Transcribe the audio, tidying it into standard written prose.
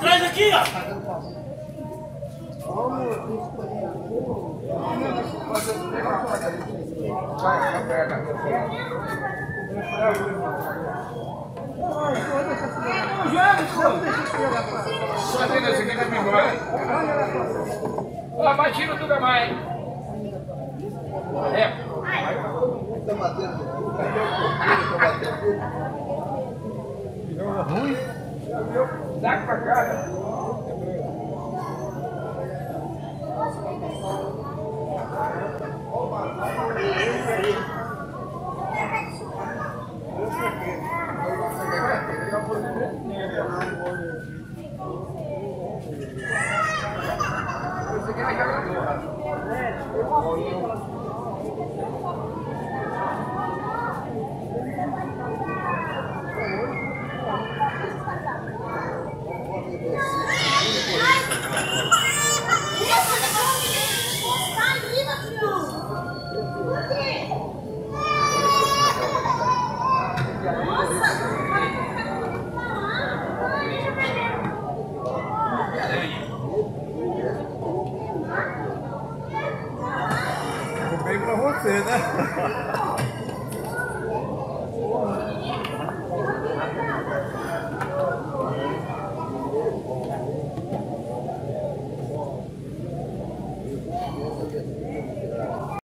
Traz aqui, ó. Vai tiro tudo mais. É. Tá batendo. Tá batendo. Ruim. Dá pra cá. Né?